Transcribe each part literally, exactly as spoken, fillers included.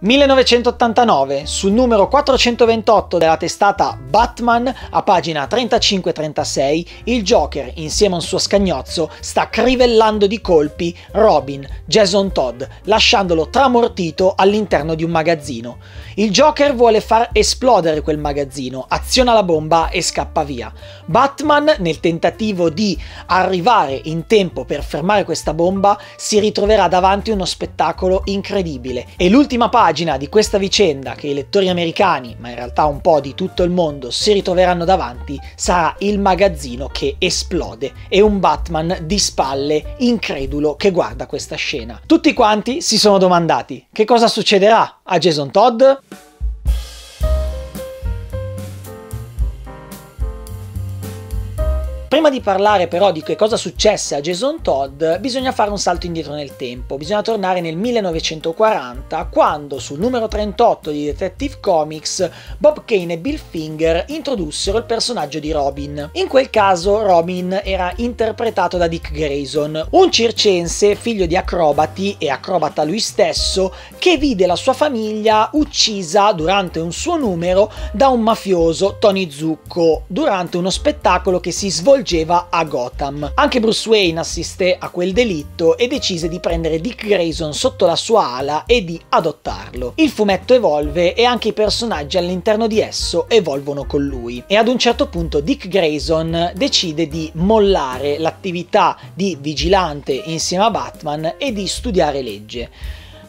millenovecentottantanove, sul numero quattrocentoventotto della testata Batman, a pagina trentacinque trentasei, il Joker, insieme a un suo scagnozzo, sta crivellando di colpi Robin, Jason Todd, lasciandolo tramortito all'interno di un magazzino. Il Joker vuole far esplodere quel magazzino, aziona la bomba e scappa via. Batman, nel tentativo di arrivare in tempo per fermare questa bomba, si ritroverà davanti a uno spettacolo incredibile, e l'ultima pagina di questa vicenda che i lettori americani, ma in realtà un po' di tutto il mondo, si ritroveranno davanti, sarà il magazzino che esplode e un Batman di spalle incredulo che guarda questa scena. Tutti quanti si sono domandati: che cosa succederà a Jason Todd? Prima di parlare però di che cosa successe a Jason Todd, bisogna fare un salto indietro nel tempo, bisogna tornare nel millenovecentoquaranta, quando sul numero trentotto di Detective Comics Bob Kane e Bill Finger introdussero il personaggio di Robin. In quel caso Robin era interpretato da Dick Grayson, un circense figlio di acrobati e acrobata lui stesso, che vide la sua famiglia uccisa durante un suo numero da un mafioso, Tony Zucco, durante uno spettacolo che si svolgeva a Gotham. Anche Bruce Wayne assisté a quel delitto e decise di prendere Dick Grayson sotto la sua ala e di adottarlo. Il fumetto evolve e anche i personaggi all'interno di esso evolvono con lui, e ad un certo punto Dick Grayson decide di mollare l'attività di vigilante insieme a Batman e di studiare legge.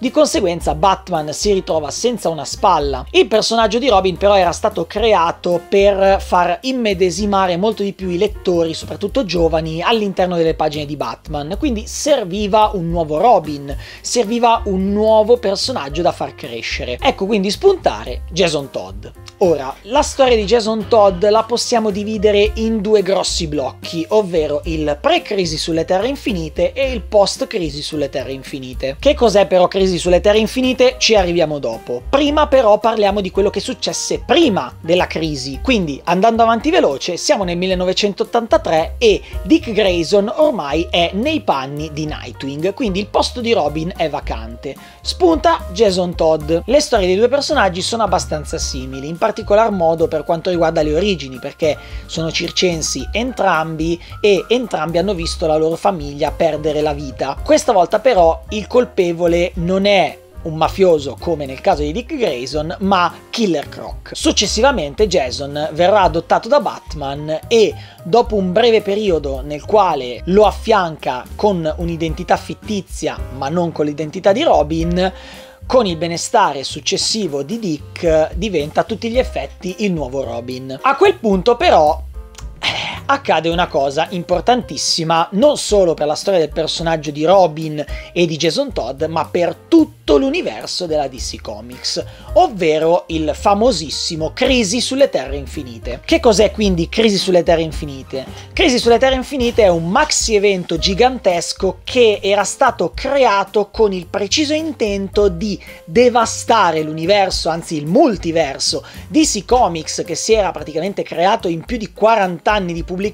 Di conseguenza Batman si ritrova senza una spalla. Il personaggio di Robin però era stato creato per far immedesimare molto di più i lettori, soprattutto giovani, all'interno delle pagine di Batman, quindi serviva un nuovo Robin, serviva un nuovo personaggio da far crescere. Ecco quindi spuntare Jason Todd. Ora, la storia di Jason Todd la possiamo dividere in due grossi blocchi, ovvero il pre-Crisi sulle Terre Infinite e il post-Crisi sulle Terre Infinite. Che cos'è però Crisi sulle Terre Infinite? Ci arriviamo dopo. Prima però parliamo di quello che successe prima della crisi, quindi andando avanti veloce siamo nel millenovecentottantatré e Dick Grayson ormai è nei panni di Nightwing, quindi il posto di Robin è vacante. Spunta Jason Todd. Le storie dei due personaggi sono abbastanza simili, in particolar modo per quanto riguarda le origini, perché sono circensi entrambi e entrambi hanno visto la loro famiglia perdere la vita. Questa volta però il colpevole non Non è un mafioso come nel caso di Dick Grayson, ma Killer Croc. Successivamente Jason verrà adottato da Batman e, dopo un breve periodo nel quale lo affianca con un'identità fittizia ma non con l'identità di Robin, con il benestare successivo di Dick diventa a tutti gli effetti il nuovo Robin. A quel punto però accade una cosa importantissima, non solo per la storia del personaggio di Robin e di Jason Todd, ma per tutto l'universo della D C Comics, ovvero il famosissimo Crisi sulle Terre Infinite. Che cos'è quindi Crisi sulle Terre Infinite? Crisi sulle Terre Infinite è un maxi evento gigantesco che era stato creato con il preciso intento di devastare l'universo, anzi il multiverso D C Comics, che si era praticamente creato in più di quarant'anni di pubblicazione,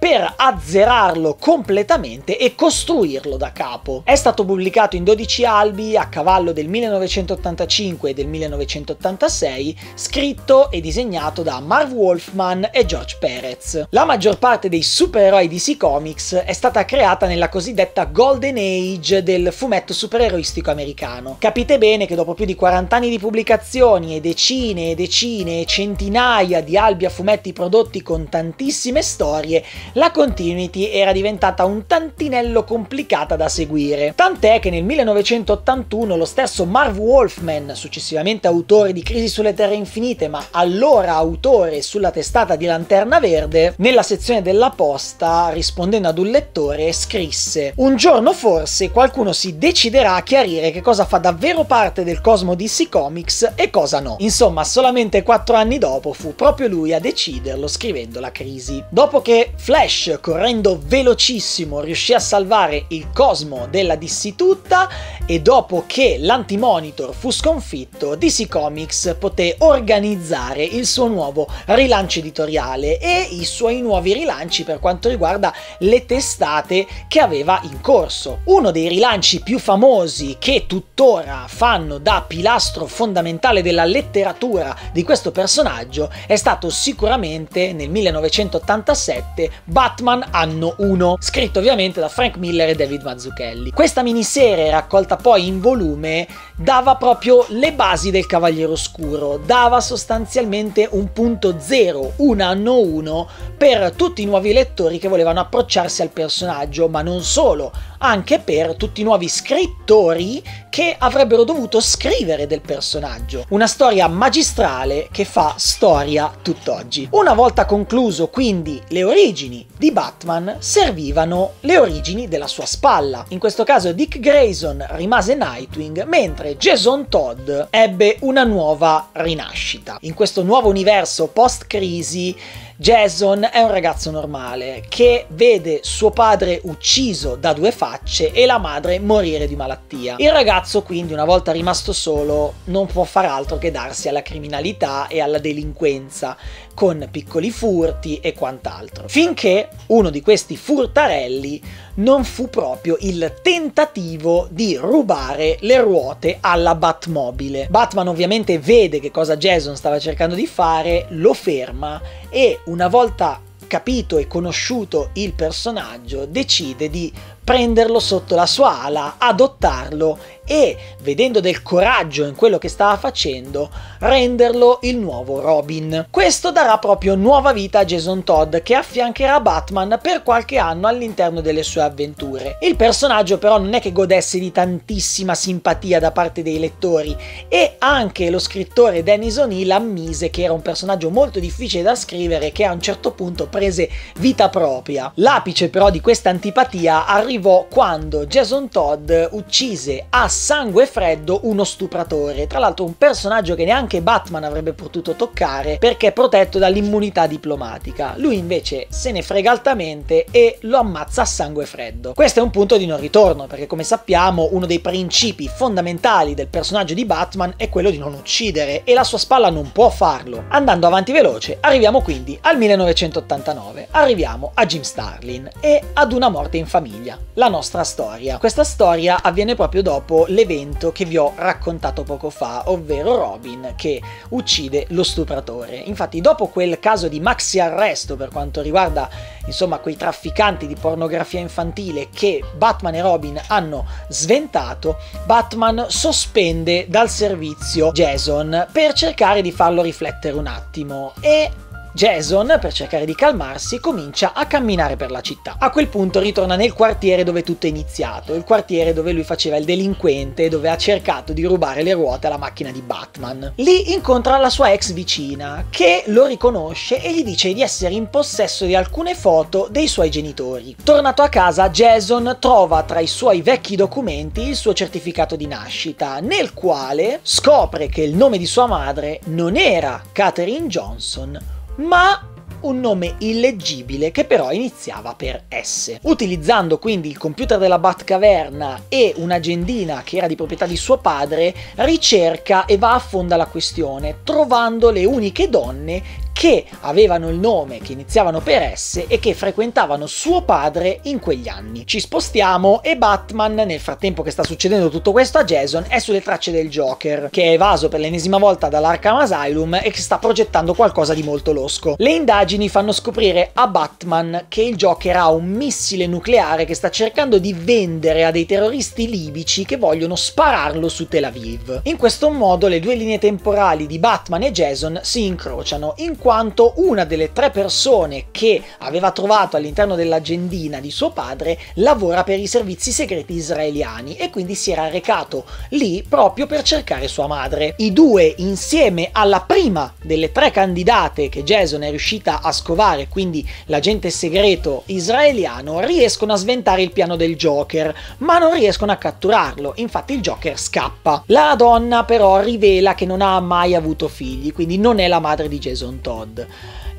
per azzerarlo completamente e costruirlo da capo. È stato pubblicato in dodici albi a cavallo del millenovecentottantacinque e del millenovecentottantasei, scritto e disegnato da Marv Wolfman e George Perez. La maggior parte dei supereroi D C Comics è stata creata nella cosiddetta Golden Age del fumetto supereroistico americano. Capite bene che dopo più di quarant'anni di pubblicazioni e decine e decine e centinaia di albi a fumetti prodotti con tantissimi storie, la continuity era diventata un tantinello complicata da seguire, tant'è che nel millenovecentottantuno lo stesso Marv Wolfman, successivamente autore di Crisi sulle Terre Infinite ma allora autore sulla testata di Lanterna Verde, nella sezione della posta, rispondendo ad un lettore, scrisse: un giorno forse qualcuno si deciderà a chiarire che cosa fa davvero parte del cosmo D C Comics e cosa no. Insomma, solamente quattro anni dopo fu proprio lui a deciderlo, scrivendo la Crisi. Crisi. Dopo che Flash, correndo velocissimo, riuscì a salvare il cosmo della D C tutta e dopo che l'Antimonitor fu sconfitto, D C Comics poté organizzare il suo nuovo rilancio editoriale e i suoi nuovi rilanci per quanto riguarda le testate che aveva in corso. Uno dei rilanci più famosi che tuttora fanno da pilastro fondamentale della letteratura di questo personaggio è stato sicuramente nel millenovecentottantasette Batman anno uno, scritto ovviamente da Frank Miller e David Mazzucchelli. Questa miniserie, raccolta poi in volume, dava proprio le basi del Cavaliere Oscuro, dava sostanzialmente un punto zero, un anno uno per tutti i nuovi lettori che volevano approcciarsi al personaggio, ma non solo, anche per tutti i nuovi scrittori che avrebbero dovuto scrivere del personaggio. Una storia magistrale che fa storia tutt'oggi. Una volta concluso quindi le origini di Batman, servivano le origini della sua spalla. In questo caso Dick Grayson rimase Nightwing, mentre Jason Todd ebbe una nuova rinascita. In questo nuovo universo post-crisi, Jason è un ragazzo normale che vede suo padre ucciso da Due Facce e la madre morire di malattia. Il ragazzo quindi, una volta rimasto solo, non può far altro che darsi alla criminalità e alla delinquenza con piccoli furti e quant'altro. Finché uno di questi furtarelli non fu proprio il tentativo di rubare le ruote alla Batmobile. Batman ovviamente vede che cosa Jason stava cercando di fare, lo ferma e una volta capito e conosciuto il personaggio decide di prenderlo sotto la sua ala, adottarlo e, vedendo del coraggio in quello che stava facendo, renderlo il nuovo Robin. Questo darà proprio nuova vita a Jason Todd, che affiancherà Batman per qualche anno all'interno delle sue avventure. Il personaggio però non è che godesse di tantissima simpatia da parte dei lettori e anche lo scrittore Dennis O'Neill ammise che era un personaggio molto difficile da scrivere, che a un certo punto prese vita propria. L'apice però di questa antipatia arrivò quando Jason Todd uccise a sangue freddo uno stupratore, tra l'altro un personaggio che neanche Batman avrebbe potuto toccare perché è protetto dall'immunità diplomatica. Lui invece se ne frega altamente e lo ammazza a sangue freddo. Questo è un punto di non ritorno perché, come sappiamo, uno dei principi fondamentali del personaggio di Batman è quello di non uccidere e la sua spalla non può farlo. Andando avanti veloce arriviamo quindi al millenovecentottantanove, arriviamo a Jim Starlin e ad Una morte in famiglia. La nostra storia. Questa storia avviene proprio dopo l'evento che vi ho raccontato poco fa, ovvero Robin che uccide lo stupratore. Infatti dopo quel caso di maxi arresto per quanto riguarda, insomma, quei trafficanti di pornografia infantile che Batman e Robin hanno sventato, Batman sospende dal servizio Jason per cercare di farlo riflettere un attimo e Jason, per cercare di calmarsi, comincia a camminare per la città. A quel punto ritorna nel quartiere dove tutto è iniziato, il quartiere dove lui faceva il delinquente, dove ha cercato di rubare le ruote alla macchina di Batman. Lì incontra la sua ex vicina, che lo riconosce e gli dice di essere in possesso di alcune foto dei suoi genitori. Tornato a casa, Jason trova tra i suoi vecchi documenti il suo certificato di nascita, nel quale scopre che il nome di sua madre non era Katherine Johnson, ma un nome illeggibile che però iniziava per S. Utilizzando quindi il computer della Batcaverna e un'agendina che era di proprietà di suo padre, ricerca e va a fondo alla questione, trovando le uniche donne che avevano il nome, che iniziavano per S e che frequentavano suo padre in quegli anni. Ci spostiamo e Batman, nel frattempo che sta succedendo tutto questo a Jason, è sulle tracce del Joker, che è evaso per l'ennesima volta dall'Arkham Asylum e che sta progettando qualcosa di molto losco. Le indagini fanno scoprire a Batman che il Joker ha un missile nucleare che sta cercando di vendere a dei terroristi libici che vogliono spararlo su Tel Aviv. In questo modo le due linee temporali di Batman e Jason si incrociano, in quanto una delle tre persone che aveva trovato all'interno dell'agendina di suo padre lavora per i servizi segreti israeliani e quindi si era recato lì proprio per cercare sua madre. I due, insieme alla prima delle tre candidate che Jason è riuscita a scovare, quindi l'agente segreto israeliano, riescono a sventare il piano del Joker, ma non riescono a catturarlo, infatti il Joker scappa. La donna però rivela che non ha mai avuto figli, quindi non è la madre di Jason Todd. Todd.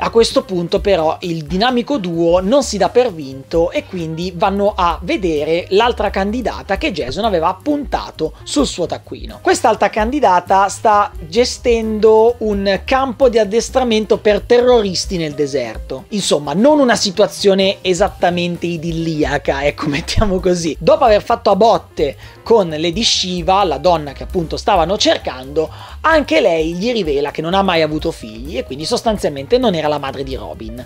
A questo punto però il dinamico duo non si dà per vinto e quindi vanno a vedere l'altra candidata che Jason aveva appuntato sul suo taccuino. Quest'altra candidata sta gestendo un campo di addestramento per terroristi nel deserto. Insomma, non una situazione esattamente idilliaca, ecco, mettiamo così. Dopo aver fatto a botte con Lady Shiva, la donna che appunto stavano cercando, anche lei gli rivela che non ha mai avuto figli e quindi sostanzialmente non era la madre di Robin.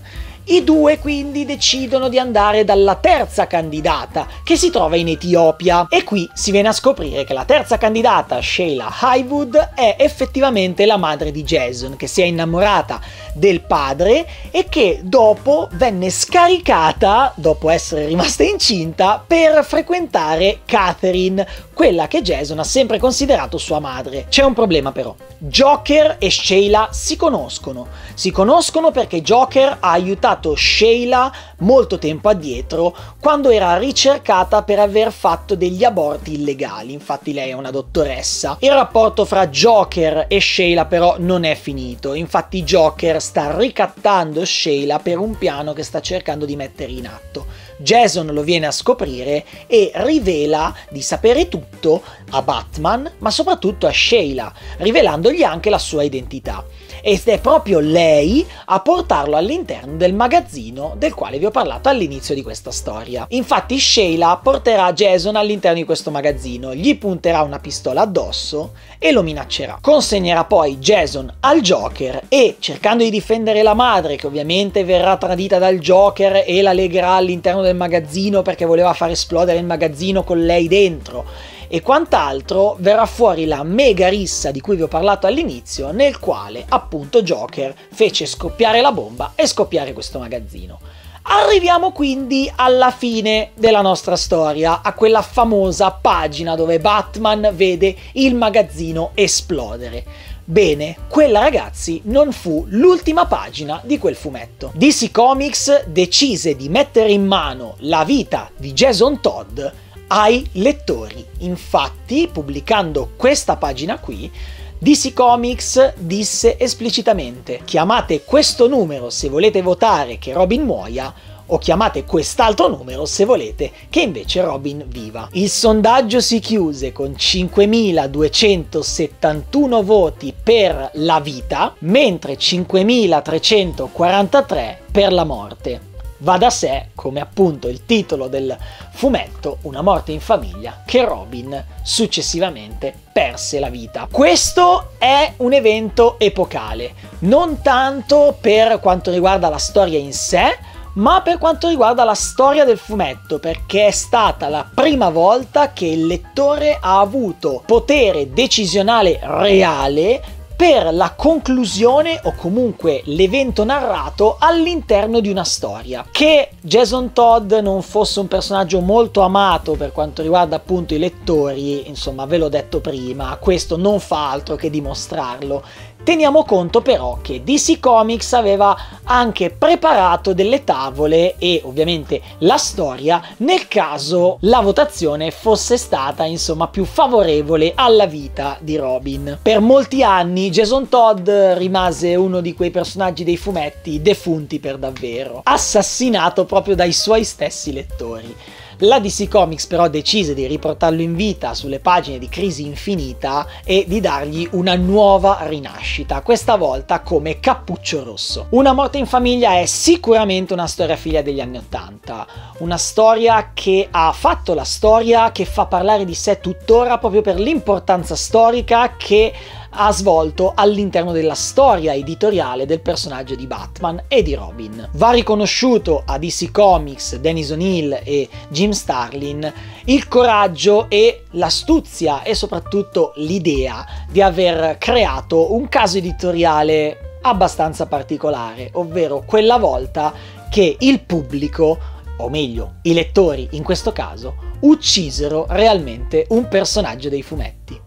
I due quindi decidono di andare dalla terza candidata che si trova in Etiopia e qui si viene a scoprire che la terza candidata, Sheila Highwood, è effettivamente la madre di Jason, che si è innamorata del padre e che dopo venne scaricata, dopo essere rimasta incinta, per frequentare Catherine, quella che Jason ha sempre considerato sua madre. C'è un problema però. Joker e Sheila si conoscono. Si conoscono perché Joker ha aiutato Sheila molto tempo addietro quando era ricercata per aver fatto degli aborti illegali. Infatti lei è una dottoressa. Il rapporto fra Joker e Sheila però non è finito. Infatti Joker sta ricattando Sheila per un piano che sta cercando di mettere in atto. Jason lo viene a scoprire e rivela di sapere tutto a Batman, ma soprattutto a Sheila, rivelandogli anche la sua identità. Ed è proprio lei a portarlo all'interno del magazzino del quale vi ho parlato all'inizio di questa storia. Infatti Sheila porterà Jason all'interno di questo magazzino, gli punterà una pistola addosso e lo minaccerà. Consegnerà poi Jason al Joker e, cercando di difendere la madre, che ovviamente verrà tradita dal Joker e la legherà all'interno del magazzino perché voleva far esplodere il magazzino con lei dentro e quant'altro, verrà fuori la mega rissa di cui vi ho parlato all'inizio, nel quale appunto Joker fece scoppiare la bomba e scoppiare questo magazzino. Arriviamo quindi alla fine della nostra storia, a quella famosa pagina dove Batman vede il magazzino esplodere. Bene, quella ragazzi non fu l'ultima pagina di quel fumetto. D C Comics decise di mettere in mano la vita di Jason Todd ai lettori. Infatti, pubblicando questa pagina qui, D C Comics disse esplicitamente: chiamate questo numero se volete votare che Robin muoia, o chiamate quest'altro numero se volete che invece Robin viva. Il sondaggio si chiuse con cinquemiladuecentosettantuno voti per la vita, mentre cinquemilatrecentoquarantatré per la morte. Va da sé, come appunto il titolo del fumetto, Una morte in famiglia, che Robin successivamente perse la vita. Questo è un evento epocale, non tanto per quanto riguarda la storia in sé, ma per quanto riguarda la storia del fumetto, perché è stata la prima volta che il lettore ha avuto potere decisionale reale per la conclusione o comunque l'evento narrato all'interno di una storia. Che Jason Todd non fosse un personaggio molto amato per quanto riguarda appunto i lettori, insomma ve l'ho detto prima, questo non fa altro che dimostrarlo. Teniamo conto però che D C Comics aveva anche preparato delle tavole e ovviamente la storia nel caso la votazione fosse stata insomma più favorevole alla vita di Robin. Per molti anni Jason Todd rimase uno di quei personaggi dei fumetti defunti per davvero, assassinato proprio dai suoi stessi lettori. La D C Comics però decise di riportarlo in vita sulle pagine di Crisi Infinita e di dargli una nuova rinascita, questa volta come Cappuccio Rosso. Una morte in famiglia è sicuramente una storia figlia degli anni ottanta, una storia che ha fatto la storia, che fa parlare di sé tuttora proprio per l'importanza storica che ha svolto all'interno della storia editoriale del personaggio di Batman e di Robin. Va riconosciuto a D C Comics, Dennis O'Neill e Jim Starlin il coraggio e l'astuzia e soprattutto l'idea di aver creato un caso editoriale abbastanza particolare, ovvero quella volta che il pubblico, o meglio i lettori in questo caso, uccisero realmente un personaggio dei fumetti.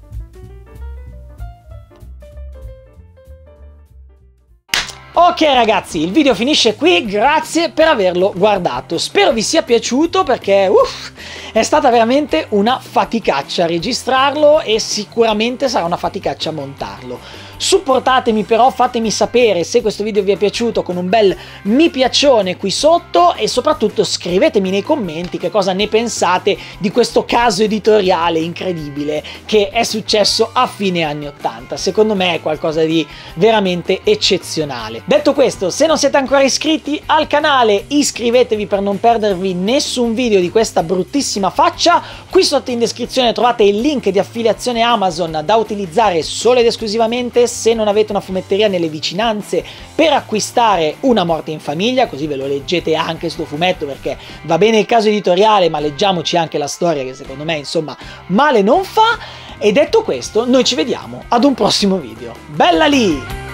Ok ragazzi, il video finisce qui, grazie per averlo guardato, spero vi sia piaciuto perché uff, È stata veramente una faticaccia registrarlo e sicuramente sarà una faticaccia montarlo. Supportatemi però, fatemi sapere se questo video vi è piaciuto con un bel mi piaccione qui sotto e soprattutto scrivetemi nei commenti che cosa ne pensate di questo caso editoriale incredibile che è successo a fine anni ottanta. Secondo me è qualcosa di veramente eccezionale. Detto questo, se non siete ancora iscritti al canale iscrivetevi per non perdervi nessun video di questa bruttissima faccia. Qui sotto in descrizione trovate il link di affiliazione Amazon da utilizzare solo ed esclusivamente se non avete una fumetteria nelle vicinanze per acquistare Una morte in famiglia, così ve lo leggete anche sto fumetto, perché va bene il caso editoriale ma leggiamoci anche la storia che secondo me insomma male non fa. E detto questo noi ci vediamo ad un prossimo video. Bella lì!